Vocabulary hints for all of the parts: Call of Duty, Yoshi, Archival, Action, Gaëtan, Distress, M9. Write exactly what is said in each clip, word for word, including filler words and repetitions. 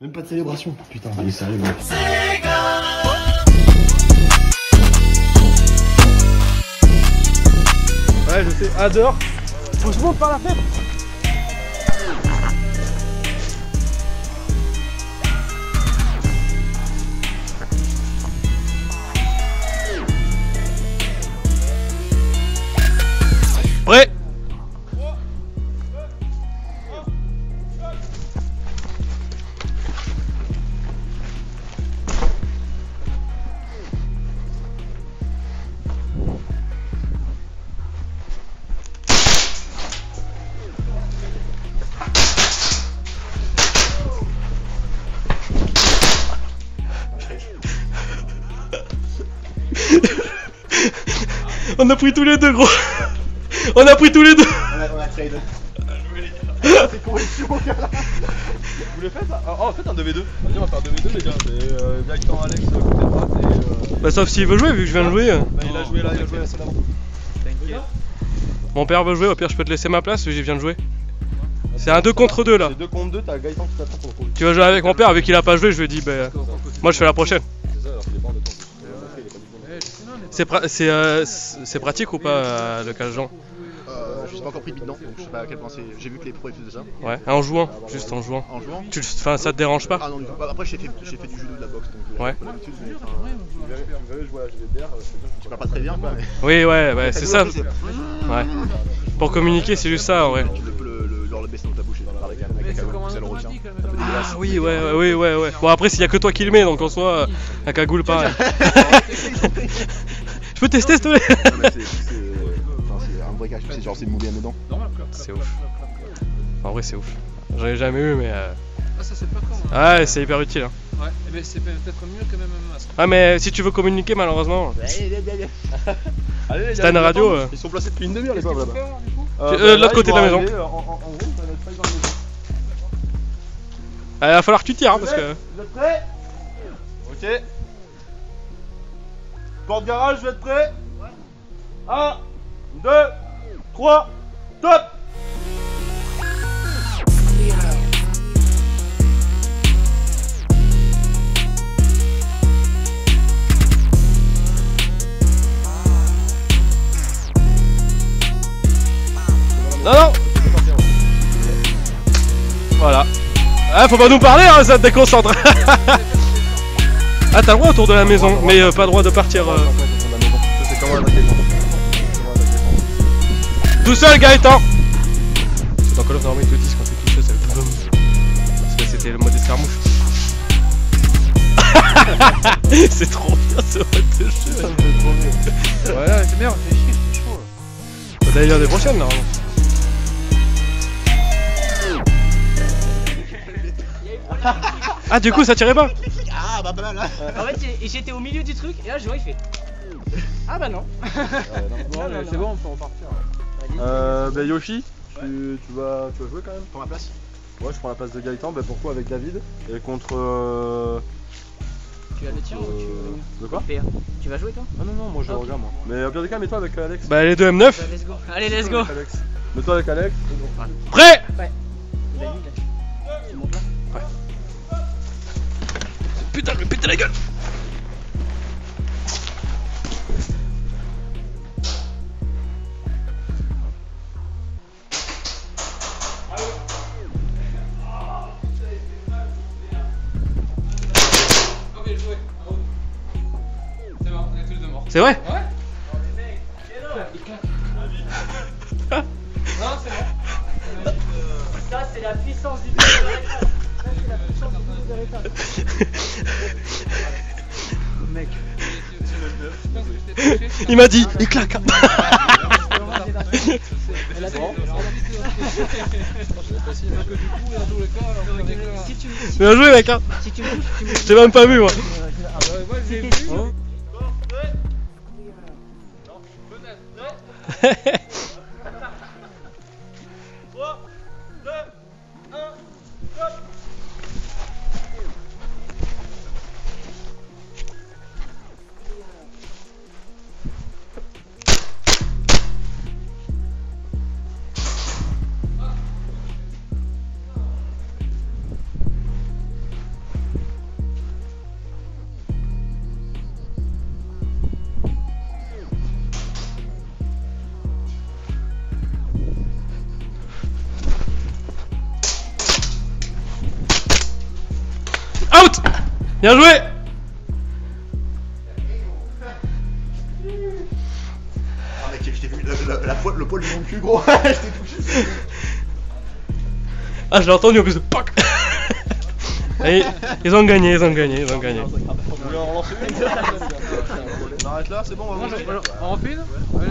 Même pas de célébration. Putain, allez, sérieux, mec. Ouais, je sais, à dehors. On se monte par la fête. Prêt? On a pris tous les deux, gros. On a pris tous les deux. On a, on a trade. C'est correction. Vous le faites? Oh, en fait un deux v deux. Vas-y, on va faire deux v deux les gars. Mais euh, directement Alex, côté droite et euh... Bah sauf s'il veut jouer vu que je viens de jouer. Bah il a joué là, il a joué là, c'est là. T'inquiète. Mon père veut jouer, au pire je peux te laisser ma place vu que je viens de jouer. C'est un deux contre deux là. C'est deux contre deux, t'as Gaëtan qui t'attend pour le coup. Tu vas jouer avec mon père, vu qu'il a pas joué, je lui ai dit bah... moi je fais la prochaine. C'est pra euh, pratique ou pas euh, le cash-jean? Euh, je n'ai pas encore pris de bidon, donc je sais pas à quel point c'est. J'ai vu que les pros ils faisaient ça. Ouais, en jouant, ah, bah, juste en jouant. En jouant tu, ça te dérange pas? Ah non, bah, après j'ai fait, fait du judo de la boxe donc. Ouais. L'habitude, mais. Tu parles pas très bien quoi, mais. Oui, ouais, ouais, c'est ça. Ouais. Pour communiquer, c'est juste ça en vrai. Tu peux le, le, le, le baisser dans ta bouche et parler avec un mec comme ça le retient. Ah oui, ouais, ouais, ouais, ouais. Bon, après, s'il y a que toi qui le mets, donc en soi, la cagoule pareil. Je peux tester, s'il te plaît? Non, mais c'est un vrai cash, c'est genre c'est mouillé à mes dents. C'est ouf. En vrai, c'est ouf. J'en ai jamais eu, mais. Euh... Ah, ça, c'est pas con. Hein. Ouais, c'est hyper utile. Hein. Ouais, mais c'est peut-être mieux quand même un masque. Ah, mais si tu veux communiquer, malheureusement. C'est une radio. Euh... Ils sont placés depuis une demi-heure, les pauvres là-bas. Euh, euh, de l'autre côté de la maison. En, en, en gros, ça va être pas dans la maison. Allez, va falloir que tu tires, hein, parce que. Vous êtes prêts? Ok. Porte garage, vous êtes prêts? Ouais. un, deux, trois, top! Non, non! Voilà. Ah, faut pas nous parler, hein, ça te déconcentre. Ah, t'as le droit autour de la maison, droit, mais euh, pas le droit de partir. Euh... Tout seul, Gaëtan. C'est dans Call of Duty, ils te disent quand t'es tout seul, c'est le boum. Parce que c'était le mode escarmouche. C'est trop bien ce mode de jeu. Voilà, c'est merde, c'est chier, c'est chaud. Faut d'aller l'année prochaine, là. Ah, du coup, ça tirait pas? Ah, bah, bah, là. En fait, j'étais au milieu du truc et là, je vois, il fait. Ah, bah, non. Euh, non, non, non, non c'est bon, on peut repartir. Ouais. Euh, bah, Yoshi, tu, ouais. tu, vas, tu vas jouer quand même? Prends ma place? Ouais, je prends la place de Gaëtan, bah, pourquoi avec David? Et contre. Euh... Tu as le tien euh... ou tu veux... De quoi? Tu vas jouer toi? Ah, non, non, moi je okay. regarde moi. Mais au pire des cas, mets-toi avec Alex. Bah, les deux M neuf. Bah, let's go. Allez, let's go. Mets-toi avec Alex. Prêt? Ouais. Tu montes là? Ouais. Putain, je vais péter la gueule. C'est vrai? Ouais. Oh les mecs, c'est là. Il claque. Non, c'est bon. Ça c'est la puissance du jeu. Il m'a dit, il claque. Bien joué mec hein. Je t'ai même pas vu moi. Bien joué. Ah mec, je t'ai vu la, la, la, le poil de mon cul, gros. Je t'ai touché. Ah, je l'ai entendu en plus de PAC. Allez, ils ont gagné, ils ont gagné, ils ont gagné. On arrête là, c'est bon, on va manger. On refait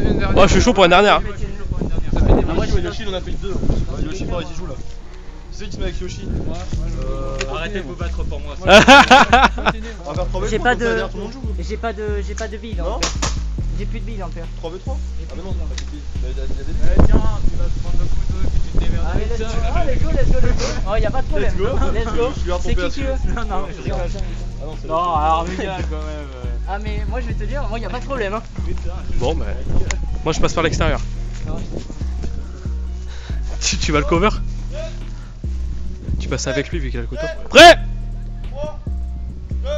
une dernière. Oh, je suis chaud pour une dernière. Ah, moi, je joue Yoshi, on a fait deux. Yoshi, il y joue là. C'est qui se met avec Yoshi? Arrêtez de vous battre pour moi. J'ai pas de. J'ai pas de. J'ai pas de billes. J'ai plus de billes en fait. trois contre trois. Ah, mais non, non, tiens, tu vas prendre le couteau et puis tu te démerdes. Allez, let's go, let's go, let's go. Oh, y'a pas de problème. Let's go. C'est qui tu veux? Non, non, je rigole. Non, alors, Mega quand même. Ah, mais moi, je vais te dire, moi, y'a pas de problème. Bon, bah. Moi, je passe par l'extérieur. Tu, tu vas le cover? Tu passes avec lui vu qu'il a le couteau. Prêt? trois, deux,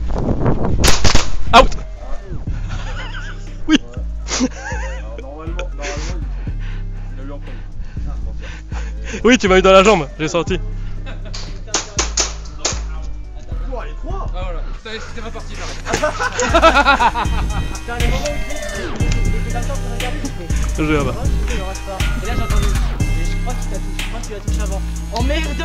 un, deux. Out! Oui! Normalement, normalement, il a eu en premier. Oui, tu m'as eu dans la jambe, j'ai sorti. C'était ma partie, j'arrête. Putain, les moments où j'étais d'accord pour regarder, je vais là-bas. Et là, j'ai entendu. Je crois qu'il t'a touché. Je crois qu'il a touché avant. Oh merde!